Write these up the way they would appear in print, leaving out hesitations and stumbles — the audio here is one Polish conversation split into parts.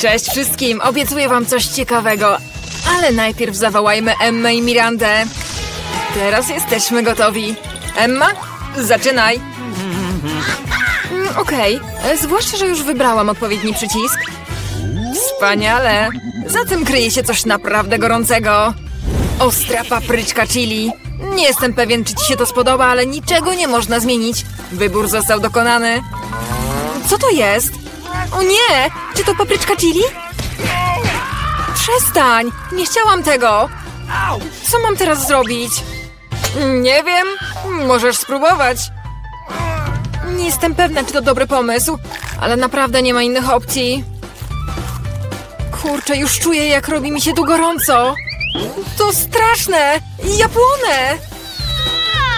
Cześć wszystkim, obiecuję wam coś ciekawego. Ale najpierw zawołajmy Emmę i Mirandę. Teraz jesteśmy gotowi. Emma, zaczynaj. Okej, zwłaszcza, że już wybrałam odpowiedni przycisk. Wspaniale. Za tym kryje się coś naprawdę gorącego. Ostra papryczka chili. Nie jestem pewien, czy ci się to spodoba, ale niczego nie można zmienić. Wybór został dokonany. Co to jest? O nie! Czy to papryczka chili? Przestań! Nie chciałam tego! Co mam teraz zrobić? Nie wiem. Możesz spróbować. Nie jestem pewna, czy to dobry pomysł, ale naprawdę nie ma innych opcji. Kurczę, już czuję, jak robi mi się tu gorąco. To straszne! Ja płonę!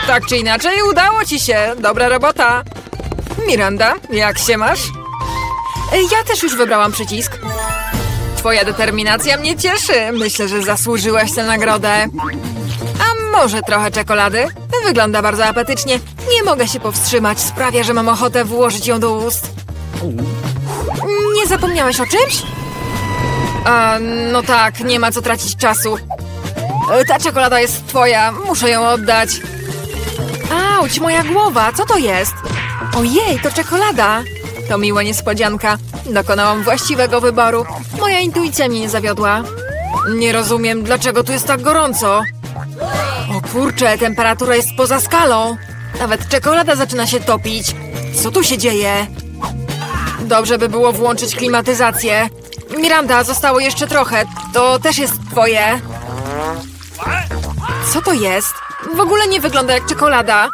Tak czy inaczej, udało ci się. Dobra robota. Miranda, jak się masz? Ja też już wybrałam przycisk. Twoja determinacja mnie cieszy. Myślę, że zasłużyłaś tę nagrodę. A może trochę czekolady? Wygląda bardzo apetycznie. Nie mogę się powstrzymać. Sprawia, że mam ochotę włożyć ją do ust. Nie zapomniałaś o czymś? No tak, nie ma co tracić czasu. Ta czekolada jest twoja. Muszę ją oddać. Auć, moja głowa. Co to jest? Ojej, to czekolada. To miła niespodzianka. Dokonałam właściwego wyboru. Moja intuicja mnie nie zawiodła. Nie rozumiem, dlaczego tu jest tak gorąco. O kurczę, temperatura jest poza skalą. Nawet czekolada zaczyna się topić. Co tu się dzieje? Dobrze by było włączyć klimatyzację. Miranda, zostało jeszcze trochę. To też jest twoje. Co to jest? W ogóle nie wygląda jak czekolada.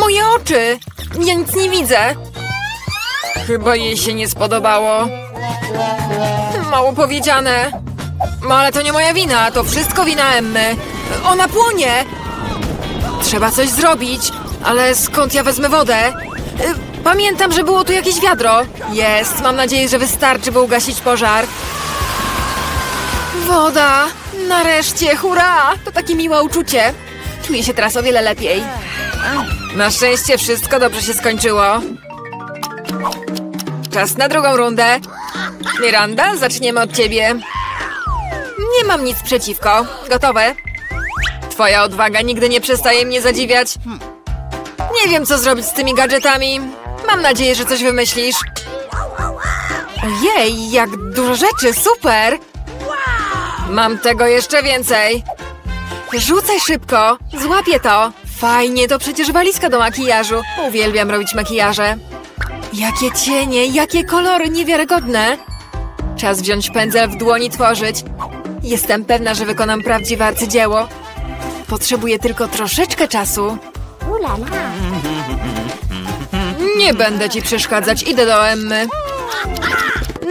Moje oczy! Ja nic nie widzę. Chyba jej się nie spodobało. Mało powiedziane. No ale to nie moja wina. To wszystko wina Emmy. Ona płonie. Trzeba coś zrobić. Ale skąd ja wezmę wodę? Pamiętam, że było tu jakieś wiadro. Jest. Mam nadzieję, że wystarczy, by ugasić pożar. Woda. Nareszcie. Hurra. To takie miłe uczucie. Czuję się teraz o wiele lepiej. Na szczęście wszystko dobrze się skończyło. Czas na drugą rundę. Miranda, zaczniemy od ciebie. Nie mam nic przeciwko. Gotowe? Twoja odwaga nigdy nie przestaje mnie zadziwiać. Nie wiem, co zrobić z tymi gadżetami. Mam nadzieję, że coś wymyślisz. Ojej, jak dużo rzeczy. Super! Mam tego jeszcze więcej. Rzucaj szybko. Złapię to. Fajnie, to przecież walizka do makijażu. Uwielbiam robić makijaże. Jakie cienie, jakie kolory, niewiarygodne. Czas wziąć pędzel w dłoni, tworzyć. Jestem pewna, że wykonam prawdziwe arcydzieło. Potrzebuję tylko troszeczkę czasu. Nie będę ci przeszkadzać, idę do Emmy.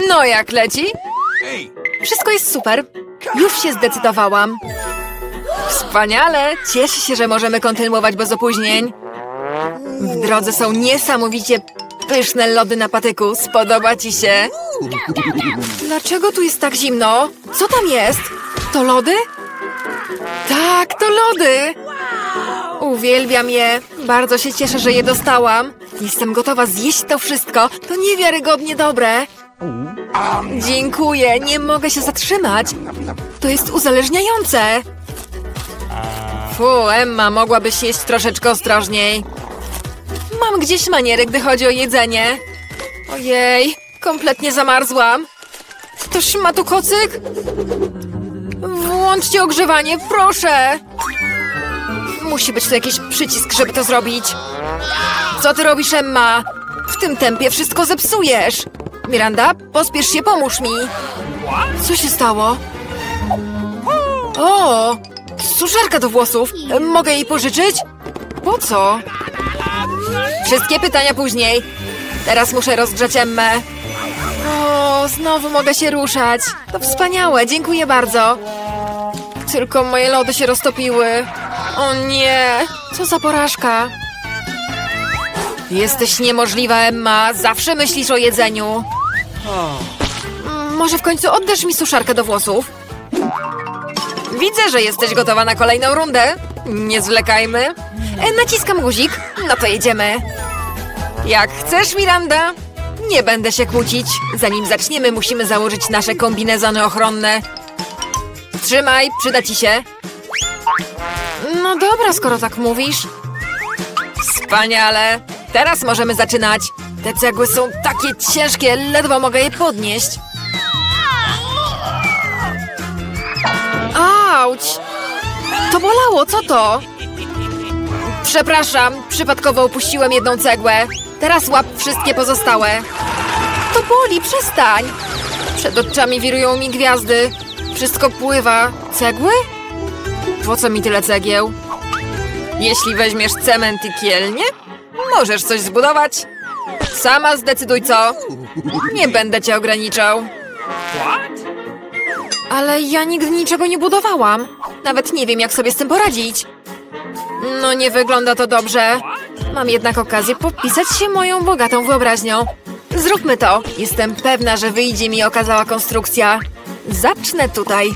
No jak leci? Wszystko jest super. Już się zdecydowałam. Wspaniale, cieszę się, że możemy kontynuować bez opóźnień. W drodze są niesamowicie pyszne lody na patyku. Spodoba ci się? Dlaczego tu jest tak zimno? Co tam jest? To lody? Tak, to lody! Uwielbiam je. Bardzo się cieszę, że je dostałam. Jestem gotowa zjeść to wszystko. To niewiarygodnie dobre. Dziękuję. Nie mogę się zatrzymać. To jest uzależniające. Fu, Emma, mogłabyś jeść troszeczkę ostrożniej. Mam gdzieś maniery, gdy chodzi o jedzenie. Ojej, kompletnie zamarzłam. Ktoś ma tu kocyk? Włączcie ogrzewanie, proszę. Musi być tu jakiś przycisk, żeby to zrobić. Co ty robisz, Emma? W tym tempie wszystko zepsujesz. Miranda, pospiesz się, pomóż mi. Co się stało? O, suszarka do włosów. Mogę jej pożyczyć? Po co? Wszystkie pytania później. Teraz muszę rozgrzać Emmę. O, znowu mogę się ruszać. To wspaniałe, dziękuję bardzo. Tylko moje lody się roztopiły. O nie, co za porażka. Jesteś niemożliwa, Emma. Zawsze myślisz o jedzeniu. Może w końcu oddasz mi suszarkę do włosów? Widzę, że jesteś gotowa na kolejną rundę. Nie zwlekajmy. Naciskam guzik. No to jedziemy. Jak chcesz, Miranda. Nie będę się kłócić. Zanim zaczniemy, musimy założyć nasze kombinezony ochronne. Trzymaj, przyda ci się. No dobra, skoro tak mówisz. Wspaniale. Teraz możemy zaczynać. Te cegły są takie ciężkie, ledwo mogę je podnieść. Auć! To bolało, co to? Przepraszam, przypadkowo upuściłem jedną cegłę. Teraz łap wszystkie pozostałe. To boli, przestań! Przed oczami wirują mi gwiazdy. Wszystko pływa. Cegły? Po co mi tyle cegieł? Jeśli weźmiesz cement i kielnie, możesz coś zbudować. Sama zdecyduj co. Nie będę cię ograniczał. Ale ja nigdy niczego nie budowałam. Nawet nie wiem, jak sobie z tym poradzić. No nie wygląda to dobrze. Mam jednak okazję popisać się moją bogatą wyobraźnią. Zróbmy to. Jestem pewna, że wyjdzie mi okazała konstrukcja. Zacznę tutaj.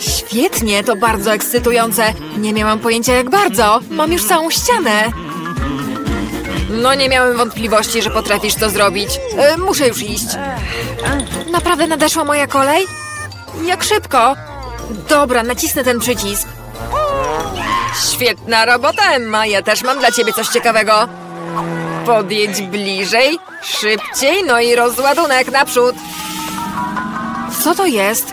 Świetnie, to bardzo ekscytujące. Nie miałam pojęcia jak bardzo. Mam już całą ścianę. No nie miałem wątpliwości, że potrafisz to zrobić. Muszę już iść. Naprawdę nadeszła moja kolej? Jak szybko. Dobra, nacisnę ten przycisk. Świetna robota, Emma. Ja też mam dla ciebie coś ciekawego. Podjedź bliżej, szybciej, no i rozładunek naprzód. Co to jest?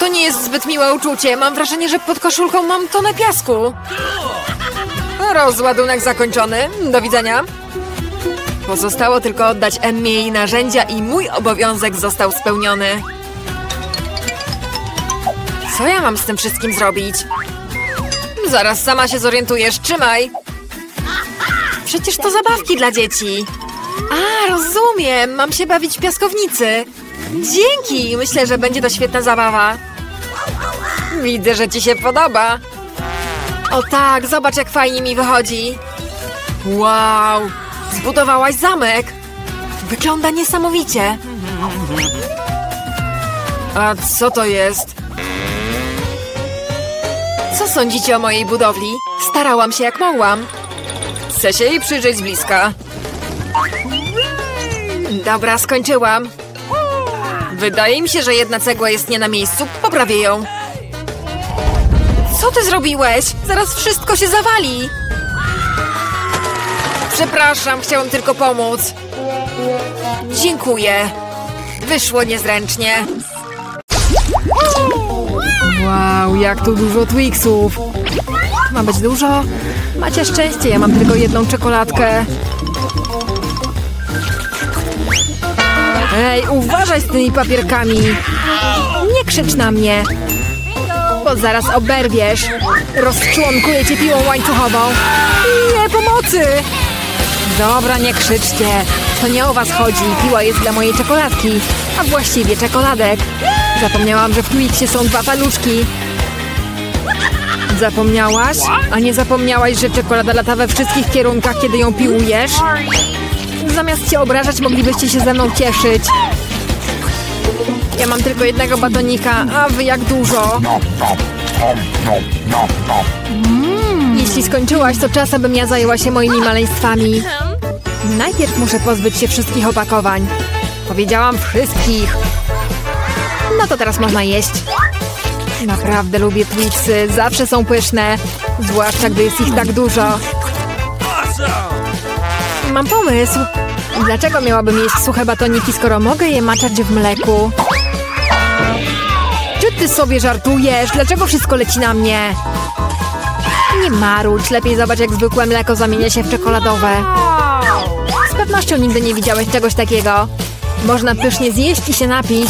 To nie jest zbyt miłe uczucie. Mam wrażenie, że pod koszulką mam tonę piasku. Rozładunek zakończony. Do widzenia. Pozostało tylko oddać Emmie jej narzędzia i mój obowiązek został spełniony. Co ja mam z tym wszystkim zrobić? Zaraz sama się zorientujesz. Trzymaj. Przecież to zabawki dla dzieci. A, rozumiem. Mam się bawić w piaskownicy. Dzięki. Myślę, że będzie to świetna zabawa. Widzę, że ci się podoba. O tak, zobacz jak fajnie mi wychodzi. Wow, zbudowałaś zamek. Wygląda niesamowicie. A co to jest? Co sądzicie o mojej budowli? Starałam się jak mogłam. Chcę się jej przyjrzeć z bliska. Dobra, skończyłam. Wydaje mi się, że jedna cegła jest nie na miejscu. Poprawię ją. Co ty zrobiłeś? Zaraz wszystko się zawali. Przepraszam, chciałam tylko pomóc. Dziękuję. Wyszło niezręcznie. Wow, jak tu dużo Twixów. Ma być dużo? Macie szczęście, ja mam tylko jedną czekoladkę. Ej, uważaj z tymi papierkami. Nie krzycz na mnie. Bo zaraz oberwiesz. Rozczłonkuję cię piłą łańcuchową. Nie, pomocy! Dobra, nie krzyczcie. To nie o was chodzi. Piła jest dla mojej czekoladki. A właściwie czekoladek. Zapomniałam, że w Twixie są dwa paluszki. Zapomniałaś? A nie zapomniałaś, że czekolada lata we wszystkich kierunkach, kiedy ją piłujesz? Zamiast się obrażać, moglibyście się ze mną cieszyć. Ja mam tylko jednego batonika, a wy jak dużo. Jeśli skończyłaś, to czas, abym ja zajęła się moimi maleństwami. Najpierw muszę pozbyć się wszystkich opakowań. Powiedziałam wszystkich. No to teraz można jeść. Naprawdę lubię Twixy, zawsze są pyszne. Zwłaszcza, gdy jest ich tak dużo. Mam pomysł. Dlaczego miałabym jeść suche batoniki, skoro mogę je maczać w mleku? Czy ty sobie żartujesz? Dlaczego wszystko leci na mnie? Nie marucz, lepiej zobacz, jak zwykłe mleko zamienia się w czekoladowe. Z pewnością nigdy nie widziałeś czegoś takiego. Można pysznie zjeść i się napić.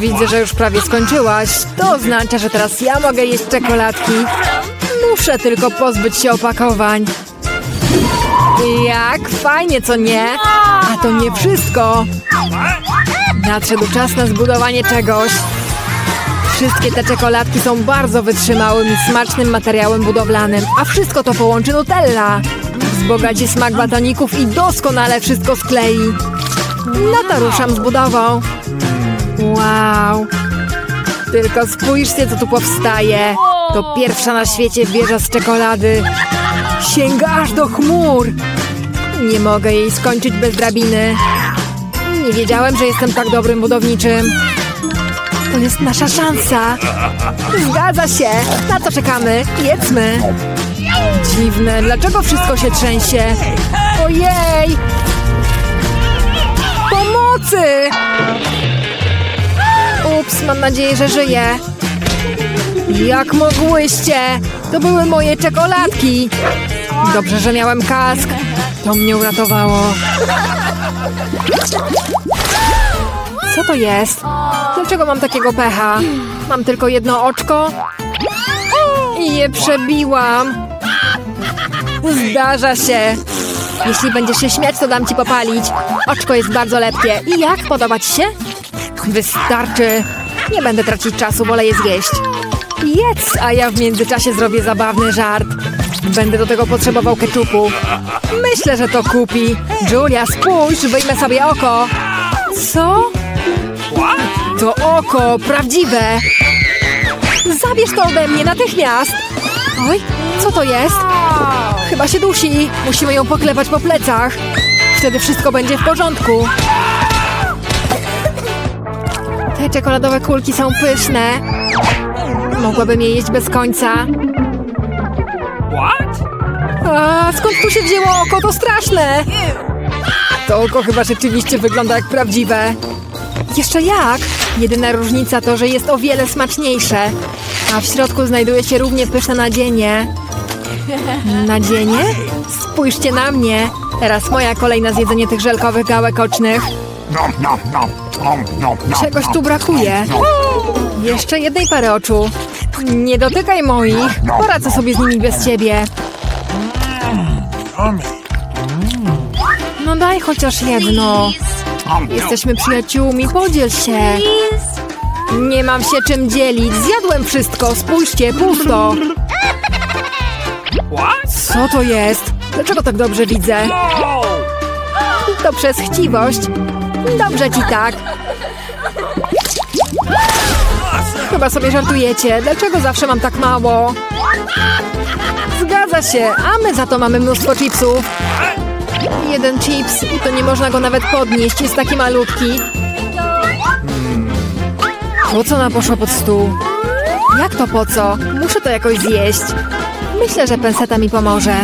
Widzę, że już prawie skończyłaś. To oznacza, że teraz ja mogę jeść czekoladki. Muszę tylko pozbyć się opakowań. Jak fajnie, co nie? A to nie wszystko. Nadszedł czas na zbudowanie czegoś. Wszystkie te czekoladki są bardzo wytrzymałym i smacznym materiałem budowlanym. A wszystko to połączy Nutella. Wzbogaci smak batoników i doskonale wszystko sklei. No to ruszam z budową. Wow. Tylko spójrzcie, co tu powstaje. To pierwsza na świecie wieża z czekolady. Sięga aż do chmur. Nie mogę jej skończyć bez drabiny. Nie wiedziałem, że jestem tak dobrym budowniczym. To jest nasza szansa. Zgadza się. Na co czekamy? Jedzmy. Dziwne. Dlaczego wszystko się trzęsie? Ojej. Pomocy! Ups, mam nadzieję, że żyję. Jak mogłyście? To były moje czekoladki. Dobrze, że miałem kask. To mnie uratowało. Co to jest? Dlaczego mam takiego pecha? Mam tylko jedno oczko? I je przebiłam. Zdarza się. Jeśli będziesz się śmiać, to dam ci popalić. Oczko jest bardzo lepkie. I jak? Podoba ci się? Wystarczy. Nie będę tracić czasu, wolę je zjeść. Jedz, a ja w międzyczasie zrobię zabawny żart. Będę do tego potrzebował keczupu. Myślę, że to kupi. Julia, spójrz, wyjmę sobie oko. Co? To oko, prawdziwe. Zabierz to ode mnie natychmiast. Oj, co to jest? Chyba się dusi. Musimy ją poklepać po plecach. Wtedy wszystko będzie w porządku. Te czekoladowe kulki są pyszne. Mogłabym je jeść bez końca. A, skąd tu się wzięło oko? To straszne. To oko chyba rzeczywiście wygląda jak prawdziwe. Jeszcze jak? Jedyna różnica to, że jest o wiele smaczniejsze. A w środku znajduje się równie pyszne nadzienie. Nadzienie? Spójrzcie na mnie. Teraz moja kolej na zjedzenie tych żelkowych gałek ocznych. Czegoś tu brakuje. Jeszcze jednej pary oczu. Nie dotykaj moich. Poradzę sobie z nimi bez ciebie. No daj chociaż jedno. Jesteśmy przyjaciółmi, podziel się. Nie mam się czym dzielić. Zjadłem wszystko, spójrzcie, pusto. Co to jest? Dlaczego tak dobrze widzę? To przez chciwość. Dobrze ci tak. Chyba sobie żartujecie. Dlaczego zawsze mam tak mało? Zgadza się, a my za to mamy mnóstwo chipsów. Jeden chips i to nie można go nawet podnieść. Jest taki malutki. Po co nam poszło pod stół? Jak to po co? Muszę to jakoś zjeść. Myślę, że penseta mi pomoże.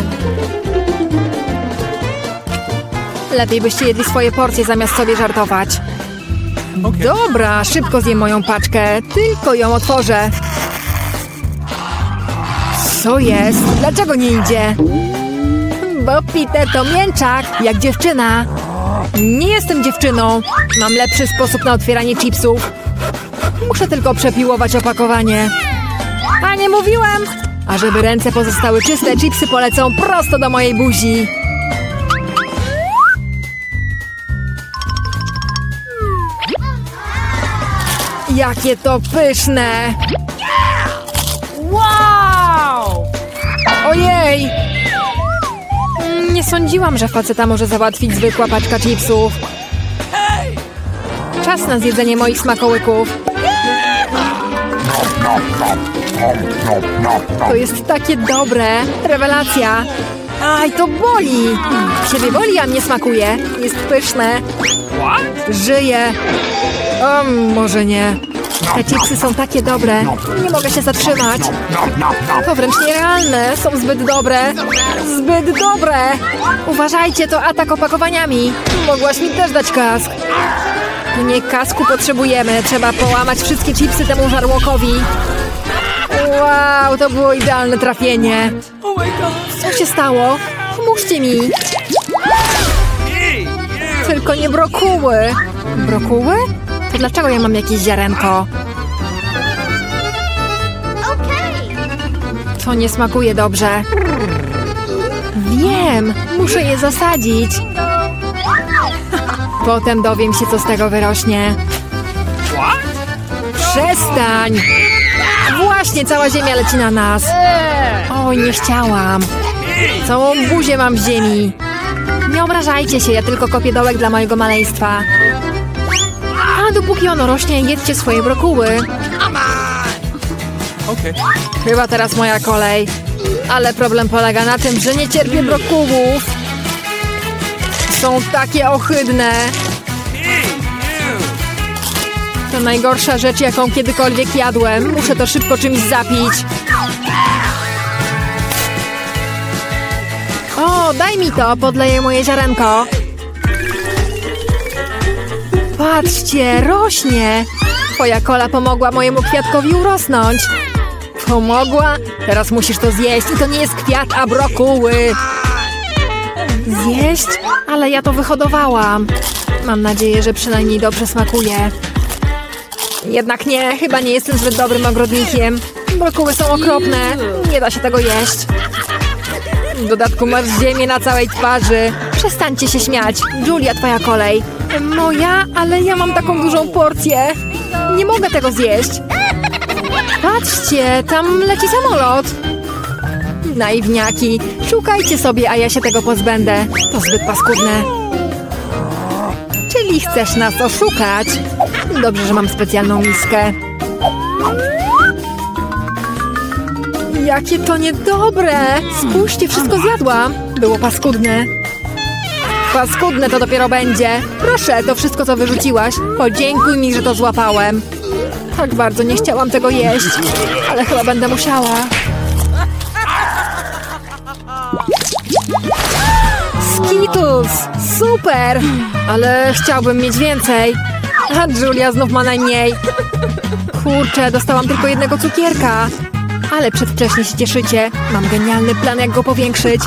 Lepiej byście jedli swoje porcje zamiast sobie żartować. Dobra, szybko zjem moją paczkę. Tylko ją otworzę. Co jest? Dlaczego nie idzie? Bo Peter to mięczak, jak dziewczyna. Nie jestem dziewczyną. Mam lepszy sposób na otwieranie chipsów. Muszę tylko przepiłować opakowanie. A nie mówiłem! A żeby ręce pozostały czyste, chipsy polecą prosto do mojej buzi. Jakie to pyszne! Wow! Ojej! Nie sądziłam, że faceta może załatwić zwykła paczka chipsów. Czas na zjedzenie moich smakołyków. To jest takie dobre. Rewelacja. Aj, to boli. Ciebie boli, a mnie smakuje. Jest pyszne. Żyję. O, może nie. Te chipsy są takie dobre. Nie mogę się zatrzymać. To wręcz nierealne. Są zbyt dobre. Zbyt dobre. Uważajcie, to atak opakowaniami. Mogłaś mi też dać kask. Nie kasku potrzebujemy. Trzeba połamać wszystkie chipsy temu żarłokowi. Wow, to było idealne trafienie. Co się stało? Pomóżcie mi. Tylko nie brokuły. Brokuły? To dlaczego ja mam jakieś ziarenko? To nie smakuje dobrze. Wiem, muszę je zasadzić. Potem dowiem się, co z tego wyrośnie. Przestań! Właśnie, cała ziemia leci na nas. Oj, nie chciałam. Całą buzię mam w ziemi. Nie obrażajcie się, ja tylko kopię dołek dla mojego maleństwa. A dopóki ono rośnie, jedzcie swoje brokuły. Okej. Chyba teraz moja kolej. Ale problem polega na tym, że nie cierpię brokułów. Są takie ohydne. To najgorsza rzecz, jaką kiedykolwiek jadłem. Muszę to szybko czymś zapić. O, daj mi to, podleję moje ziarenko. Patrzcie, rośnie. Twoja kola pomogła mojemu kwiatkowi urosnąć. Pomogła? Teraz musisz to zjeść. I to nie jest kwiat, a brokuły. Zjeść? Ale ja to wyhodowałam. Mam nadzieję, że przynajmniej dobrze smakuje. Jednak nie, chyba nie jestem zbyt dobrym ogrodnikiem. Brokuły są okropne. Nie da się tego jeść. W dodatku masz ziemię na całej twarzy. Przestańcie się śmiać. Julia, twoja kolej. Moja? Ale ja mam taką dużą porcję. Nie mogę tego zjeść. Patrzcie, tam leci samolot. Naiwniaki. Szukajcie sobie, a ja się tego pozbędę. To zbyt paskudne. Czyli chcesz nas oszukać? Dobrze, że mam specjalną miskę. Jakie to niedobre! Spójrzcie, wszystko zjadłam. Było paskudne. Paskudne to dopiero będzie. Proszę, to wszystko, co wyrzuciłaś. Podziękuj mi, że to złapałem. Tak bardzo nie chciałam tego jeść, ale chyba będę musiała. Skittles! Super! Ale chciałbym mieć więcej. A Julia znów ma najmniej. Kurczę, dostałam tylko jednego cukierka. Ale przedwcześnie się cieszycie. Mam genialny plan, jak go powiększyć.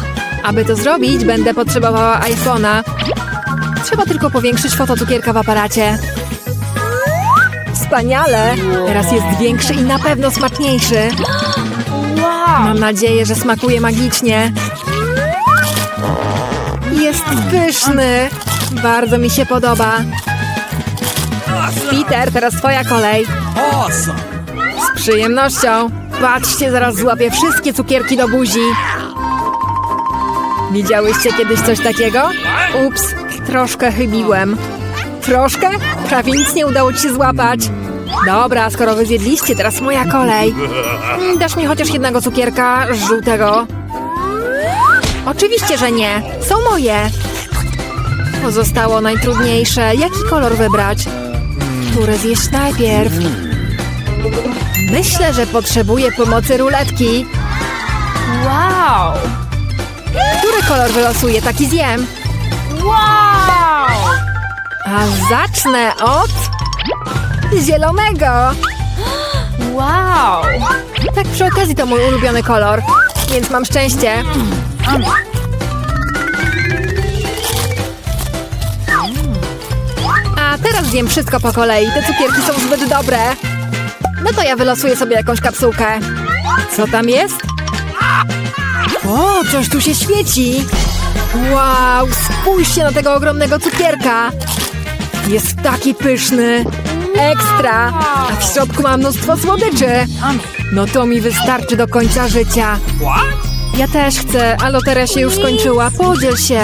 Aby to zrobić, będę potrzebowała iPhone'a. Trzeba tylko powiększyć fotocukierka w aparacie. Wspaniale! Teraz jest większy i na pewno smaczniejszy. Mam nadzieję, że smakuje magicznie. Jest pyszny. Bardzo mi się podoba. Peter, teraz twoja kolej. Z przyjemnością. Patrzcie, zaraz złapię wszystkie cukierki do buzi. Widziałyście kiedyś coś takiego? Ups, troszkę chybiłem. Troszkę? Prawie nic nie udało ci się złapać. Dobra, skoro wy zjedliście, teraz moja kolej. Dasz mi chociaż jednego cukierka żółtego? Oczywiście, że nie. Są moje. Pozostało najtrudniejsze. Jaki kolor wybrać? Który zjeść najpierw? Myślę, że potrzebuję pomocy ruletki. Wow! Który kolor wylosuję, taki zjem. Wow! A zacznę od zielonego. Wow! Tak przy okazji to mój ulubiony kolor, więc mam szczęście. A teraz zjem wszystko po kolei. Te cukierki są zbyt dobre. No to ja wylosuję sobie jakąś kapsułkę. Co tam jest? O, coś tu się świeci. Wow, spójrzcie na tego ogromnego cukierka. Jest taki pyszny. Ekstra. A w środku mam mnóstwo słodyczy. No to mi wystarczy do końca życia. Ja też chcę, a loteria się już skończyła. Podziel się.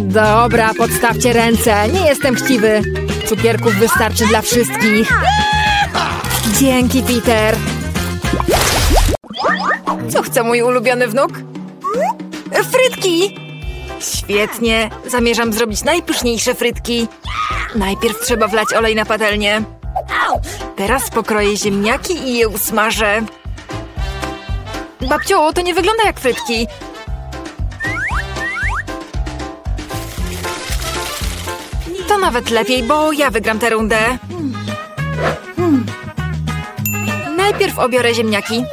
Dobra, podstawcie ręce. Nie jestem chciwy. Cukierków wystarczy dla wszystkich. Dzięki, Peter. Co chce mój ulubiony wnuk? Frytki! Świetnie. Zamierzam zrobić najpyszniejsze frytki. Najpierw trzeba wlać olej na patelnię. Teraz pokroję ziemniaki i je usmażę. Babciu, to nie wygląda jak frytki. To nawet lepiej, bo ja wygram tę rundę. Najpierw obiorę ziemniaki.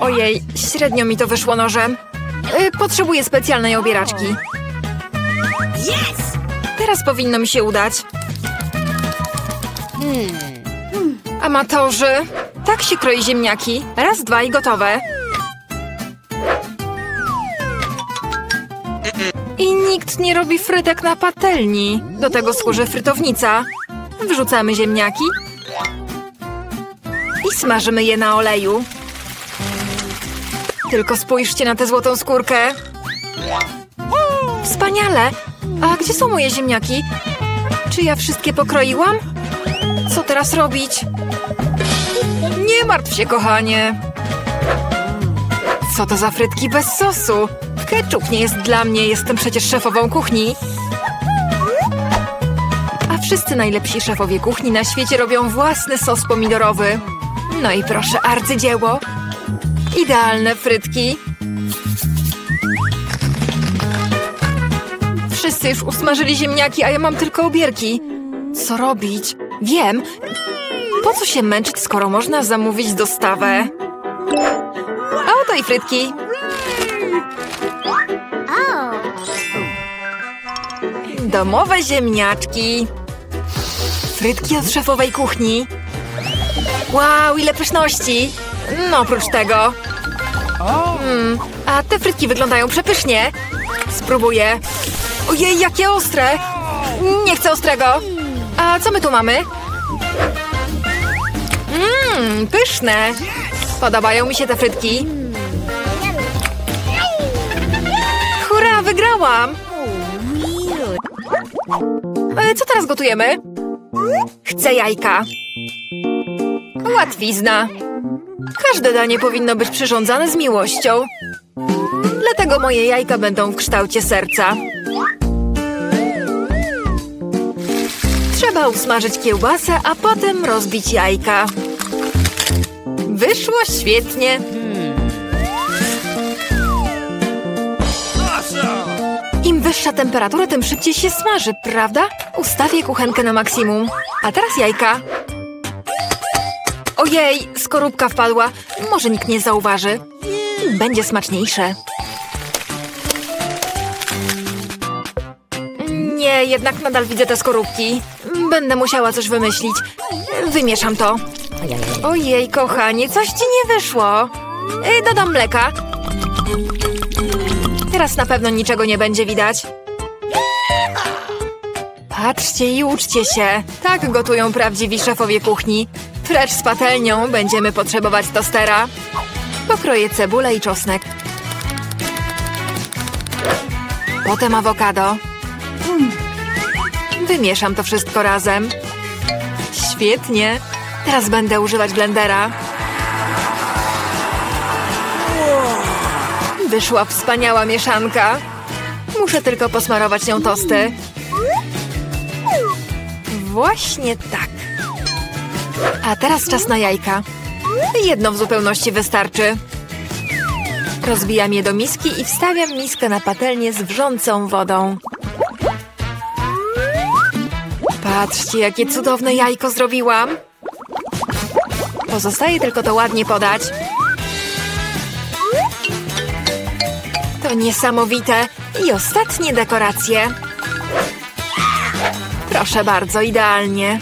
Ojej, średnio mi to wyszło nożem. Potrzebuję specjalnej obieraczki. Teraz powinno mi się udać. Amatorzy, tak się kroi ziemniaki. Raz, dwa i gotowe. I nikt nie robi frytek na patelni. Do tego służy frytownica. Wrzucamy ziemniaki i smażymy je na oleju. Tylko spójrzcie na tę złotą skórkę. Wspaniale! A gdzie są moje ziemniaki? Czy ja wszystkie pokroiłam? Co teraz robić? Nie martw się, kochanie. Co to za frytki bez sosu? Ketchup nie jest dla mnie, jestem przecież szefową kuchni. A wszyscy najlepsi szefowie kuchni na świecie robią własny sos pomidorowy. No i proszę, arcydzieło. Idealne frytki. Wszyscy już usmażyli ziemniaki, a ja mam tylko obierki. Co robić? Wiem. Po co się męczyć, skoro można zamówić dostawę? A oto i frytki. Domowe ziemniaczki. Frytki od szefowej kuchni. Wow, ile pyszności. No, oprócz tego. A te frytki wyglądają przepysznie. Spróbuję. Ojej, jakie ostre. Nie chcę ostrego. A co my tu mamy? Pyszne. Podobają mi się te frytki. Hurra, wygrałam. Co teraz gotujemy? Chcę jajka. Łatwizna. Każde danie powinno być przyrządzane z miłością. Dlatego moje jajka będą w kształcie serca. Trzeba usmażyć kiełbasę, a potem rozbić jajka. Wyszło świetnie. Im wyższa temperatura, tym szybciej się smaży, prawda? Ustawię kuchenkę na maksimum. A teraz jajka. Ojej, skorupka wpadła. Może nikt nie zauważy. Będzie smaczniejsze. Nie, jednak nadal widzę te skorupki. Będę musiała coś wymyślić. Wymieszam to. Ojej, kochanie, coś ci nie wyszło. Dodam mleka. Teraz na pewno niczego nie będzie widać. Patrzcie i uczcie się. Tak gotują prawdziwi szefowie kuchni. Precz z patelnią, będziemy potrzebować tostera. Pokroję cebulę i czosnek. Potem awokado. Wymieszam to wszystko razem. Świetnie. Teraz będę używać blendera. Wyszła wspaniała mieszanka. Muszę tylko posmarować nią tosty. Właśnie tak. A teraz czas na jajka. Jedno w zupełności wystarczy. Rozbijam je do miski i wstawiam miskę na patelnię z wrzącą wodą. Patrzcie, jakie cudowne jajko zrobiłam. Pozostaje tylko to ładnie podać. To niesamowite. I ostatnie dekoracje. Proszę bardzo, idealnie.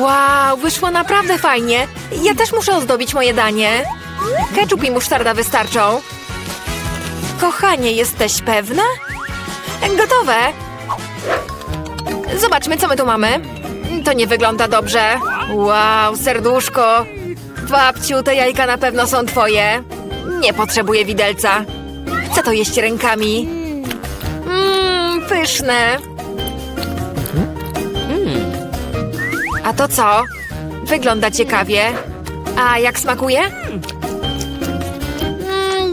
Wow, wyszło naprawdę fajnie. Ja też muszę ozdobić moje danie. Ketchup i musztarda wystarczą. Kochanie, jesteś pewna? Gotowe. Zobaczmy, co my tu mamy. To nie wygląda dobrze. Wow, serduszko. Babciu, te jajka na pewno są twoje. Nie potrzebuję widelca. Chcę to jeść rękami. Pyszne. A to co? Wygląda ciekawie. A jak smakuje?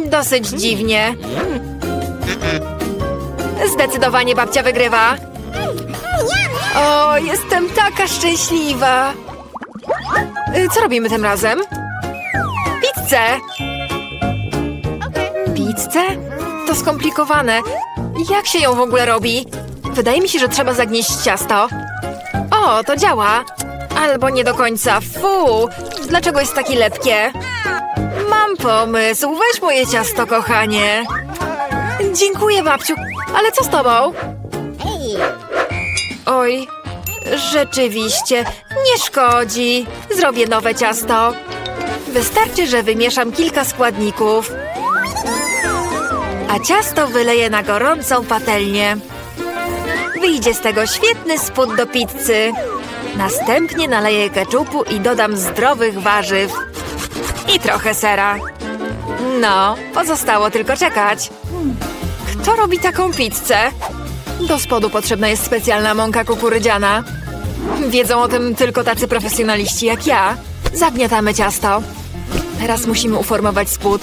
Dosyć dziwnie. Zdecydowanie babcia wygrywa. O, jestem taka szczęśliwa. Co robimy tym razem? Pizzę. Pizzę? To skomplikowane. Jak się ją w ogóle robi? Wydaje mi się, że trzeba zagnieść ciasto. O, to działa. Albo nie do końca. Fu! Dlaczego jest takie lepkie? Mam pomysł. Weź moje ciasto, kochanie. Dziękuję, babciu. Ale co z tobą? Oj, rzeczywiście. Nie szkodzi. Zrobię nowe ciasto. Wystarczy, że wymieszam kilka składników. A ciasto wyleję na gorącą patelnię. Wyjdzie z tego świetny spód do pizzy. Następnie naleję keczupu i dodam zdrowych warzyw. I trochę sera. No, pozostało tylko czekać. Kto robi taką pizzę? Do spodu potrzebna jest specjalna mąka kukurydziana. Wiedzą o tym tylko tacy profesjonaliści jak ja. Zagniatamy ciasto. Teraz musimy uformować spód.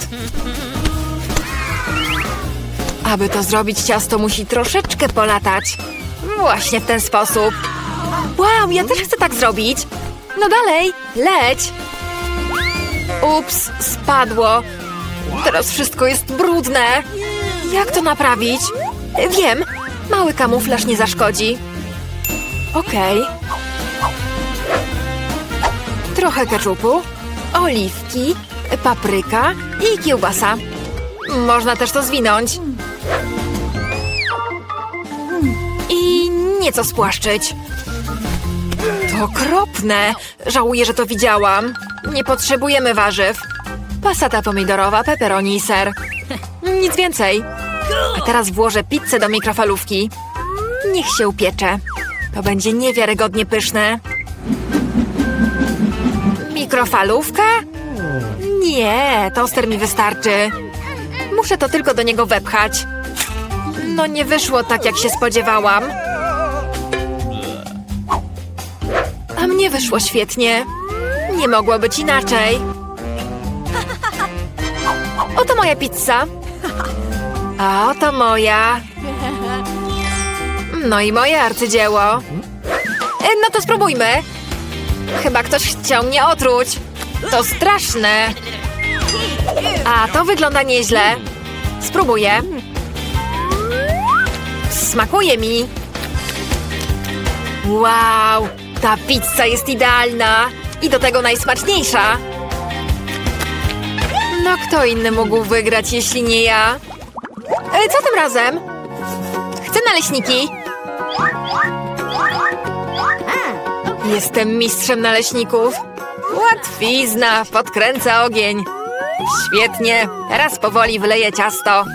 Aby to zrobić, ciasto musi troszeczkę polatać. Właśnie w ten sposób. Wow, ja też chcę tak zrobić. No dalej, leć. Ups, spadło. Teraz wszystko jest brudne. Jak to naprawić? Wiem, mały kamuflaż nie zaszkodzi. Okej. Trochę keczupu, oliwki, papryka i kiełbasa. Można też to zwinąć. I nieco spłaszczyć. To okropne. Żałuję, że to widziałam. Nie potrzebujemy warzyw. Pasata pomidorowa, pepperoni i ser. Nic więcej. A teraz włożę pizzę do mikrofalówki. Niech się upiecze. To będzie niewiarygodnie pyszne. Mikrofalówka? Nie, toster mi wystarczy. Muszę to tylko do niego wepchać. No nie wyszło tak, jak się spodziewałam. A mnie wyszło świetnie. Nie mogło być inaczej. Oto moja pizza. A oto moja. No i moje arcydzieło. No to spróbujmy. Chyba ktoś chciał mnie otruć. To straszne. A to wygląda nieźle. Spróbuję. Smakuje mi. Wow, ta pizza jest idealna. I do tego najsmaczniejsza. No kto inny mógł wygrać, jeśli nie ja? Co tym razem? Chcę naleśniki. Jestem mistrzem naleśników. Łatwizna, podkręca ogień. Świetnie, teraz powoli wyleję ciasto.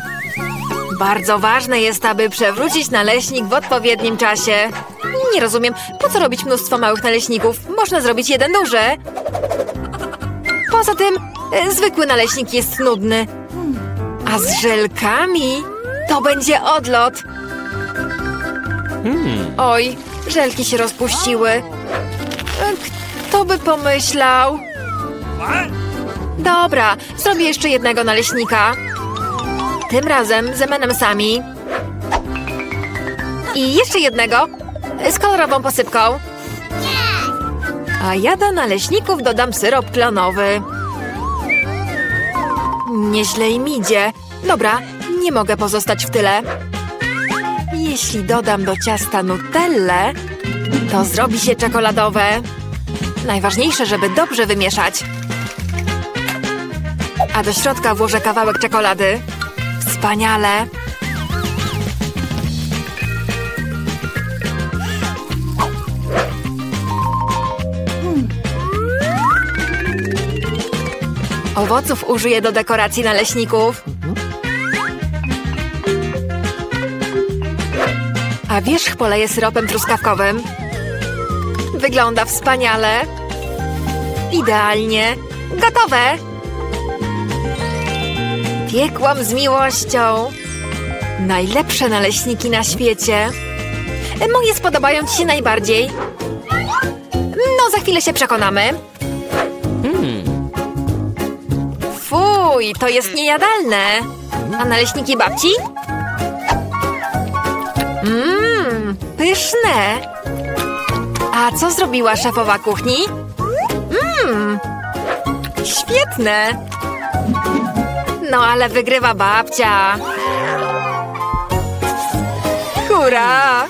Bardzo ważne jest, aby przewrócić naleśnik w odpowiednim czasie. Nie rozumiem, po co robić mnóstwo małych naleśników? Można zrobić jeden duży. Poza tym, zwykły naleśnik jest nudny. A z żelkami to będzie odlot. Oj, żelki się rozpuściły. Kto by pomyślał? Dobra, zrobię jeszcze jednego naleśnika. Tym razem z M&M'sami. I jeszcze jednego z kolorową posypką. A ja do naleśników dodam syrop klonowy. Nieźle im idzie. Dobra, nie mogę pozostać w tyle. Jeśli dodam do ciasta nutellę, to zrobi się czekoladowe. Najważniejsze, żeby dobrze wymieszać. A do środka włożę kawałek czekolady. Wspaniale! Owoców użyję do dekoracji naleśników. A wierzch poleję syropem truskawkowym. Wygląda wspaniale. Idealnie. Gotowe! Piekłam z miłością. Najlepsze naleśniki na świecie. Moje spodobają ci się najbardziej. No, za chwilę się przekonamy. Fuj, to jest niejadalne. A naleśniki babci? Pyszne. A co zrobiła szefowa kuchni? Świetne. No, ale wygrywa babcia. Hurra!